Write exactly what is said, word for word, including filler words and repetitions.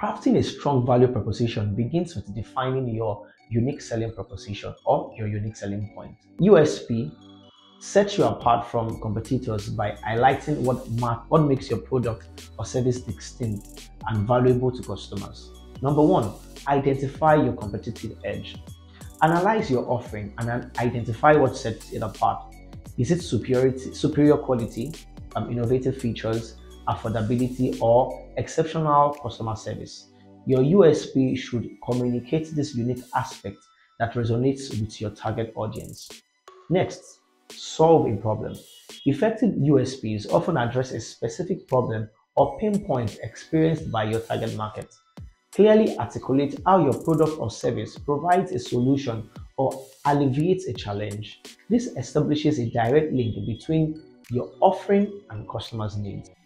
Crafting a strong value proposition begins with defining your unique selling proposition or your unique selling point. U S P sets you apart from competitors by highlighting what, what makes your product or service distinct and valuable to customers. Number one, identify your competitive edge. Analyze your offering and identify what sets it apart. Is it superiority, superior quality, um, innovative features, affordability, or exceptional customer service? Your U S P should communicate this unique aspect that resonates with your target audience. Next, solve a problem. Effective U S Ps often address a specific problem or pain point experienced by your target market. Clearly articulate how your product or service provides a solution or alleviates a challenge. This establishes a direct link between your offering and customers' needs.